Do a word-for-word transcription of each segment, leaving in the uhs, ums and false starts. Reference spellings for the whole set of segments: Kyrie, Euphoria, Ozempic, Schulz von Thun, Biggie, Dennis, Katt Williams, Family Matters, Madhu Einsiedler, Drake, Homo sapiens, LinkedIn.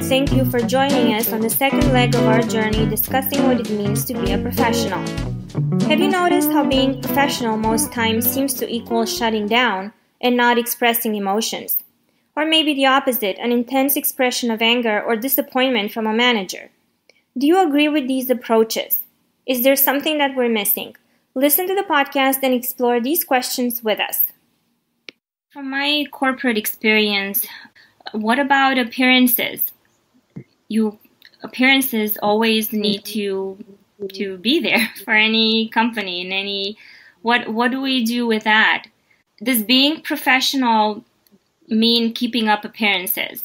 and thank you for joining us on the second leg of our journey discussing what it means to be a professional. Have you noticed how being professional most times seems to equal shutting down and not expressing emotions? Or maybe the opposite, an intense expression of anger or disappointment from a manager. Do you agree with these approaches? Is there something that we're missing? Listen to the podcast and explore these questions with us. From my corporate experience, what about appearances? You appearances always need to to be there for any company and any what what do we do with that? Does being professional mean keeping up appearances?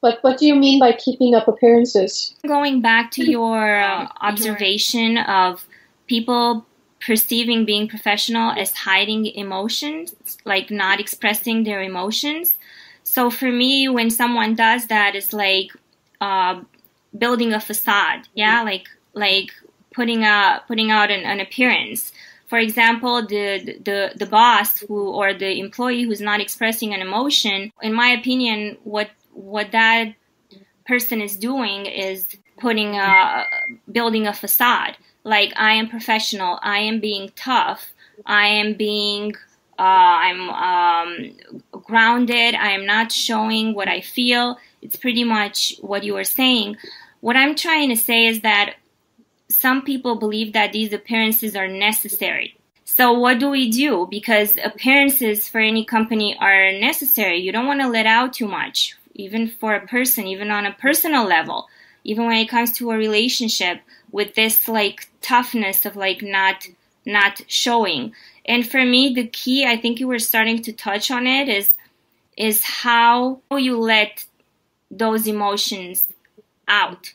But what do you mean by keeping up appearances? Going back to your uh, observation of people perceiving being professional as hiding emotions, like not expressing their emotions. So for me, when someone does that, it's like uh, building a facade, yeah, like like putting a putting out an, an appearance. For example, the, the, the boss who or the employee who's not expressing an emotion, in my opinion, what what that person is doing is putting a, building a facade. Like, I am professional, I am being tough, I am being, uh, I'm um, grounded, I am not showing what I feel. It's pretty much what you were saying. What I'm trying to say is that some people believe that these appearances are necessary. So what do we do? Because appearances for any company are necessary. You don't want to let out too much, even for a person, even on a personal level, even when it comes to a relationship, with this like toughness of like not not showing. And for me, the key, I think you were starting to touch on it, is is how you let those emotions out.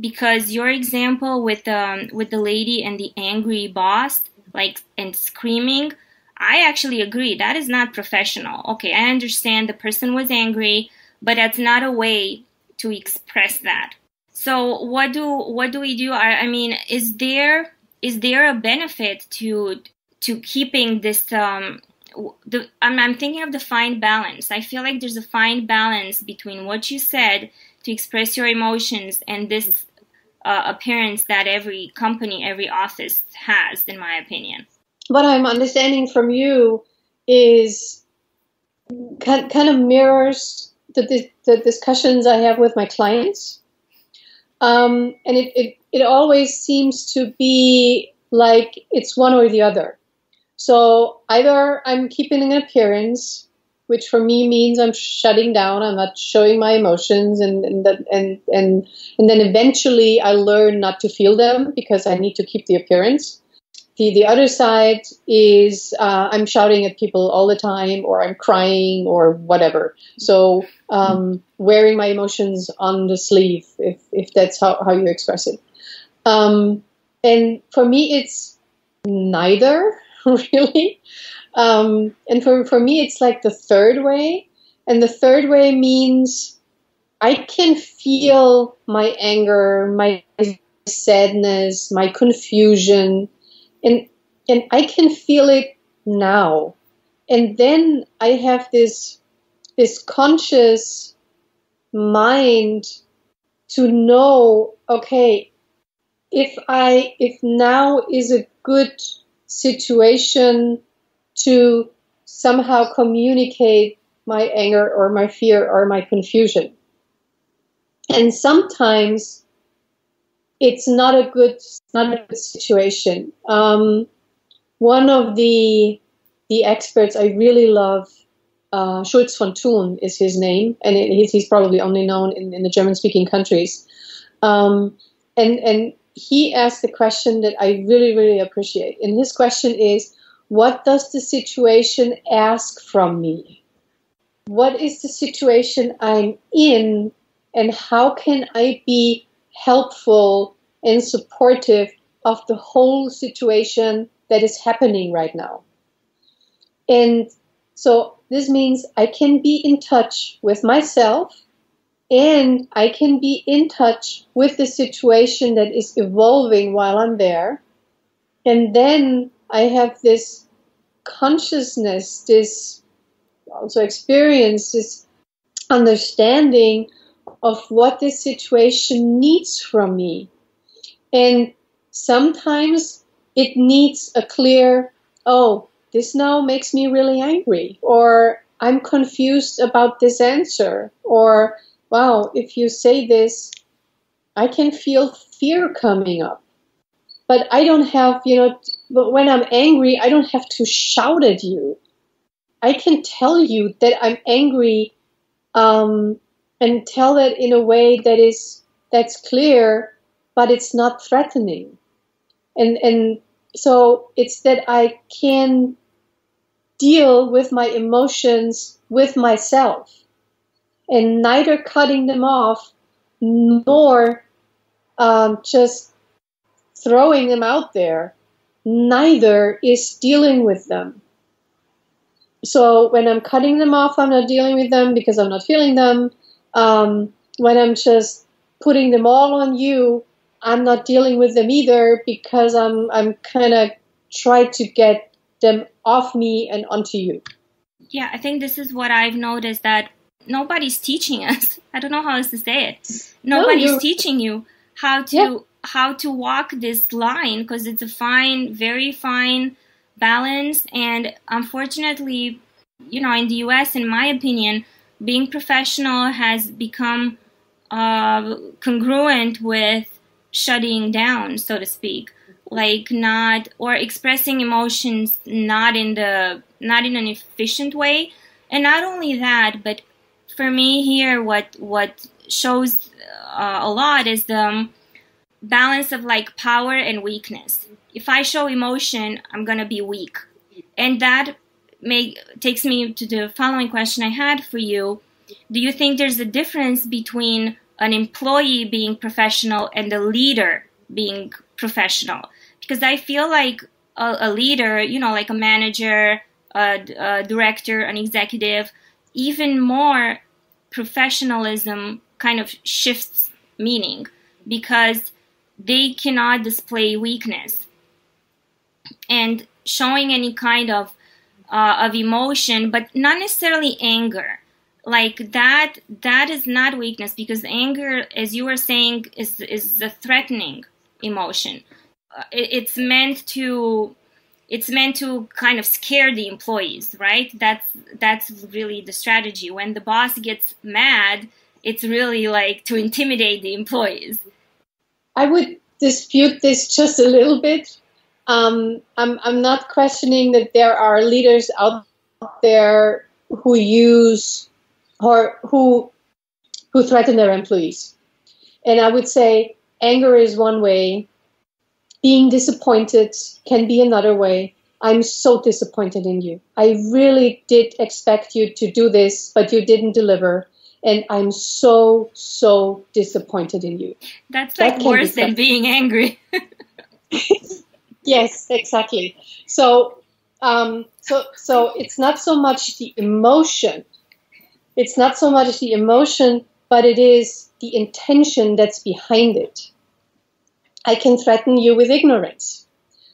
Because your example with um with the lady and the angry boss, like, and screaming, I actually agree. That is not professional. Okay, I understand the person was angry, but that's not a way to express that. So what do what do we do? I, I mean, is there is there a benefit to to keeping this? Um, the, I'm, I'm thinking of the fine balance. I feel like there's a fine balance between what you said to express your emotions and this uh, appearance that every company, every office has, in my opinion. What I'm understanding from you is kind of mirrors the, the discussions I have with my clients. Um, and it, it, it always seems to be like it's one or the other. So either I'm keeping an appearance, which for me means I'm shutting down, I'm not showing my emotions, and and and and, and then eventually I learn not to feel them because I need to keep the appearance. The, the other side is uh, I'm shouting at people all the time, or I'm crying, or whatever. So um, wearing my emotions on the sleeve, if, if that's how, how you express it. Um, and for me, it's neither, really. Um, and for, for me, it's like the third way. And the third way means I can feel my anger, my sadness, my confusion, And, and I can feel it now. And then I have this, this conscious mind to know, okay, if I, if now is a good situation to somehow communicate my anger or my fear or my confusion. And sometimes it's not a good, not a good situation. Um, one of the the experts I really love, uh, Schulz von Thun is his name, and it, he's, he's probably only known in, in the German-speaking countries. Um, and and he asked the question that I really really appreciate. And his question is, what does the situation ask from me? What is the situation I'm in, and how can I be helpful and supportive of the whole situation that is happening right now? And so this means I can be in touch with myself, and I can be in touch with the situation that is evolving while I'm there. And then I have this consciousness, this also experience, this understanding of what this situation needs from me. And sometimes it needs a clear, oh, this now makes me really angry, or I'm confused about this answer, or wow, if you say this, I can feel fear coming up. But I don't have, you know, but when I'm angry, I don't have to shout at you. I can tell you that I'm angry, um, and tell that in a way that is, that's clear, but it's not threatening. And, and so it's that I can deal with my emotions with myself, and neither cutting them off nor um, just throwing them out there. Neither is dealing with them. So when I'm cutting them off, I'm not dealing with them because I'm not feeling them. Um, when I'm just putting them all on you, I'm not dealing with them either because I'm, I'm kind of trying to get them off me and onto you. Yeah, I think this is what I've noticed, that nobody's teaching us. I don't know how else to say it. Nobody's no, teaching you how to yeah. how to walk this line, because it's a fine, very fine balance. And unfortunately, you know, in the U S, in my opinion, being professional has become uh, congruent with shutting down, so to speak, like not, or expressing emotions not in the not in an efficient way. And not only that, but for me here, what what shows uh, a lot is the balance of like power and weakness. If I show emotion, I'm gonna be weak, and that make takes me to the following question I had for you. Do you think there's a difference between an employee being professional and a leader being professional? Because I feel like a, a leader, you know, like a manager, a, a director, an executive, even more professionalism kind of shifts meaning because they cannot display weakness. And showing any kind of, uh, of emotion, but not necessarily anger. Like that, that is not weakness, because anger, as you were saying, is is a threatening emotion. Uh, it, it's meant to, it's meant to kind of scare the employees, right? That's that's really the strategy. When the boss gets mad, it's really like to intimidate the employees. I would dispute this just a little bit. Um, I'm I'm not questioning that there are leaders out there who use or who, who threaten their employees. And I would say anger is one way. Being disappointed can be another way. I'm so disappointed in you. I really did expect you to do this, but you didn't deliver. And I'm so, so disappointed in you. That's like that worse than being angry. Yes, exactly. So, um, so, so it's not so much the emotion. It's not so much the emotion, but it is the intention that's behind it. I can threaten you with ignorance.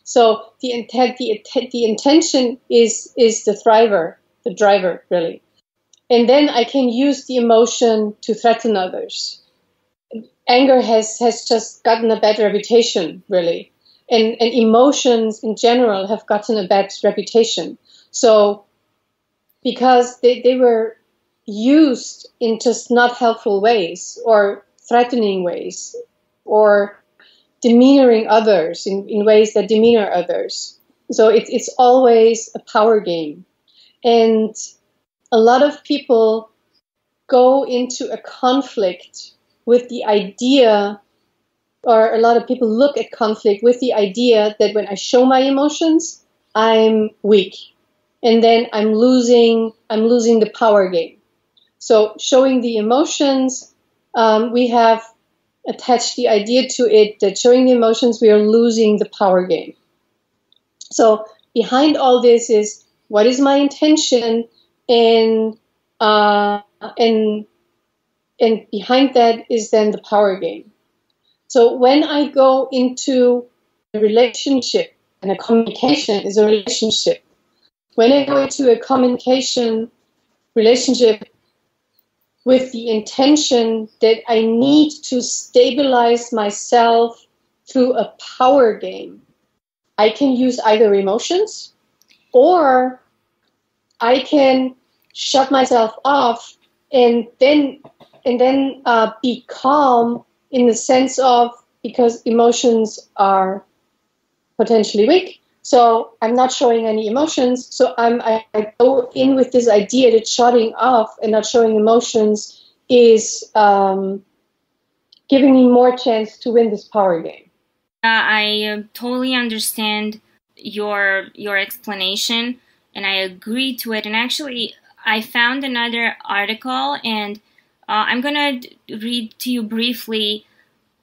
So the intent, the, the intention is, is the driver, the driver really. And then I can use the emotion to threaten others. Anger has, has just gotten a bad reputation really. And, and emotions in general have gotten a bad reputation. So because they, they were used in just not helpful ways, or threatening ways, or demeanoring others in, in ways that demeanor others. So it, it's always a power game. And a lot of people go into a conflict with the idea, or a lot of people look at conflict with the idea that when I show my emotions, I'm weak. And then I'm losing, I'm losing the power game. So showing the emotions, um, we have attached the idea to it that showing the emotions, we are losing the power game. So behind all this is, what is my intention? And, uh, and, and behind that is then the power game. So when I go into a relationship, and a communication is a relationship, when I go into a communication relationship, with the intention that I need to stabilize myself through a power game. I can use either emotions, or I can shut myself off and then and then uh, be calm in the sense of, because emotions are potentially weak. So I'm not showing any emotions. So I'm, I, I go in with this idea that shutting off and not showing emotions is um, giving me more chance to win this power game. Uh, I uh, totally understand your your explanation, and I agree to it. And actually, I found another article, and uh, I'm gonna read to you briefly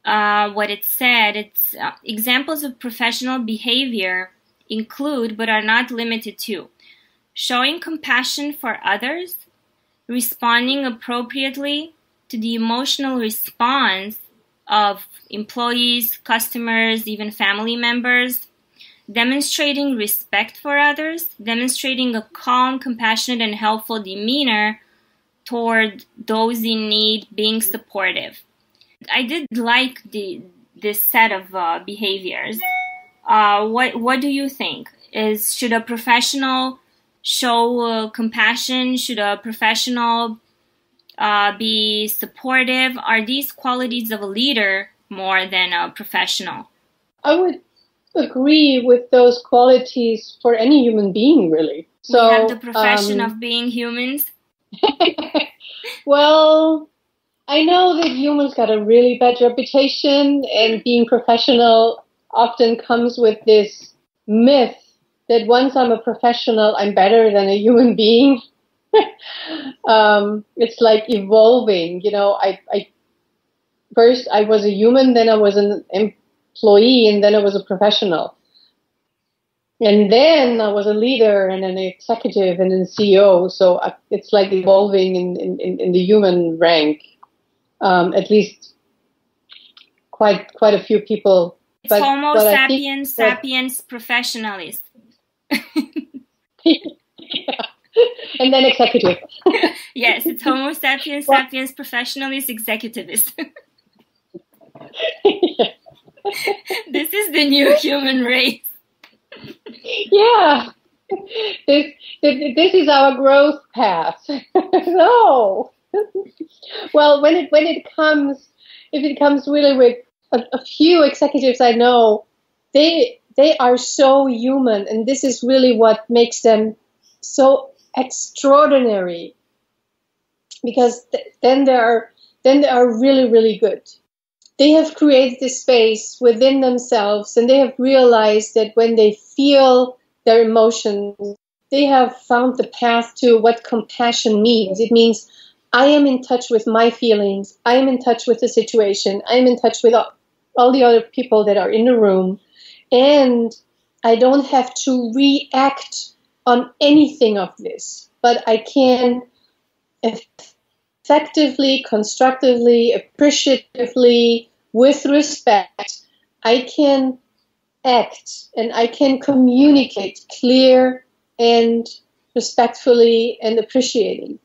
uh, what it said. It's uh, examples of professional behavior include, but are not limited to, showing compassion for others, responding appropriately to the emotional response of employees, customers, even family members, demonstrating respect for others, demonstrating a calm, compassionate, and helpful demeanor toward those in need, being supportive. I did like the, this set of uh, behaviors. Uh, what, what do you think? Is, should a professional show uh, compassion? Should a professional Uh, be supportive? Are these qualities of a leader more than a professional? I would agree with those qualities for any human being, really. So, we have the profession um, of being humans. Well, I know that humans got a really bad reputation, and being professional often comes with this myth that once I'm a professional, I'm better than a human being. um, it's like evolving, you know, I, I, first I was a human, then I was an employee, and then I was a professional. And then I was a leader and an executive and a C E O. So I, it's like evolving in, in, in the human rank, um, at least quite, quite a few people. It's but, Homo but sapiens, that, sapiens professionalis. Yeah. And then executive. Yes, it's Homo sapiens, well, sapiens, professionalis, executivis. Yeah. This is the new human race. Yeah. This, this, this is our growth path. No. Well, when it, when it comes, if it comes really with a, a few executives I know, they, they are so human, and this is really what makes them so extraordinary, because th then they are then they are really, really good. They have created this space within themselves, and they have realized that when they feel their emotions, they have found the path to what compassion means. It means I am in touch with my feelings, I am in touch with the situation, I am in touch with all, all the other people that are in the room, and I don't have to react on anything of this, but I can effectively, constructively, appreciatively, with respect, I can act and I can communicate clear and respectfully and appreciating.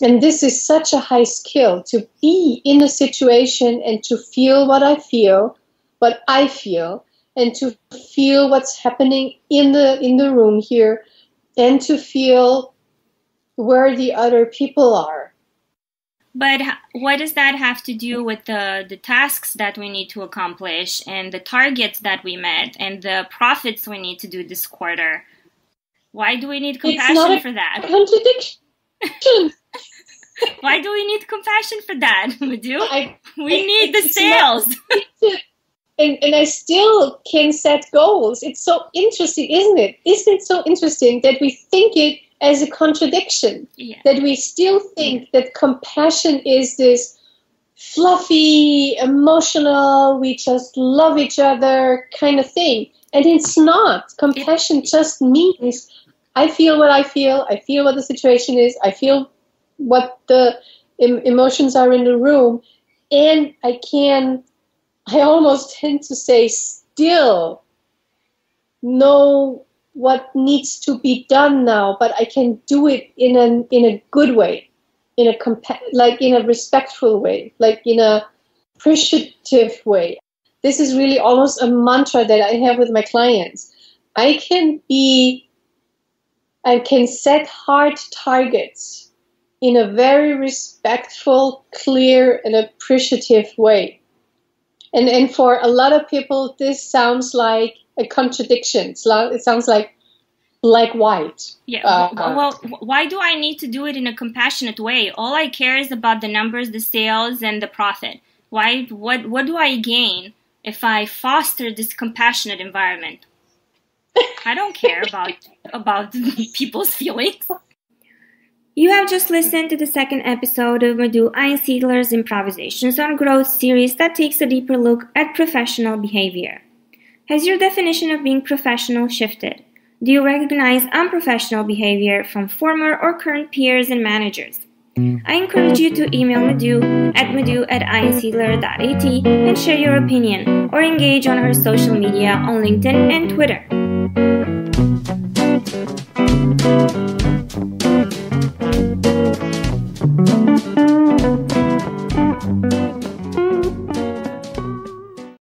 And this is such a high skill, to be in a situation and to feel what I feel, what I feel, and to feel what's happening in the, in the room here, and to feel where the other people are. But what does that have to do with the, the tasks that we need to accomplish, and the targets that we met, and the profits we need to do this quarter? Why do we need compassion it's not a for that? Contradiction. Why do we need compassion for that? We do. I, we need the sales. Not, And, and I still can set goals. It's so interesting, isn't it? Isn't it so interesting that we think it as a contradiction? Yeah. That we still think yeah. that compassion is this fluffy, emotional, we just love each other kind of thing. And it's not. Compassion it, just means I feel what I feel, I feel what the situation is, I feel what the em emotions are in the room, and I can... I almost tend to say still know what needs to be done now, but I can do it in an in a good way. in a compa- like in a respectful way, like in a appreciative way. This is really almost a mantra that I have with my clients. I can be, I can set hard targets in a very respectful, clear, and appreciative way. And, and for a lot of people, this sounds like a contradiction. It sounds like, like white. Yeah. Uh, well, why do I need to do it in a compassionate way? All I care is about the numbers, the sales, and the profit. Why? What? What do I gain if I foster this compassionate environment? I don't care about about people's feelings. You have just listened to the second episode of Madhu Einsiedler's Improvisations on Growth series that takes a deeper look at professional behavior. Has your definition of being professional shifted? Do you recognize unprofessional behavior from former or current peers and managers? I encourage you to email Madhu at madhu at einsiedler dot a t and share your opinion, or engage on her social media on LinkedIn and Twitter.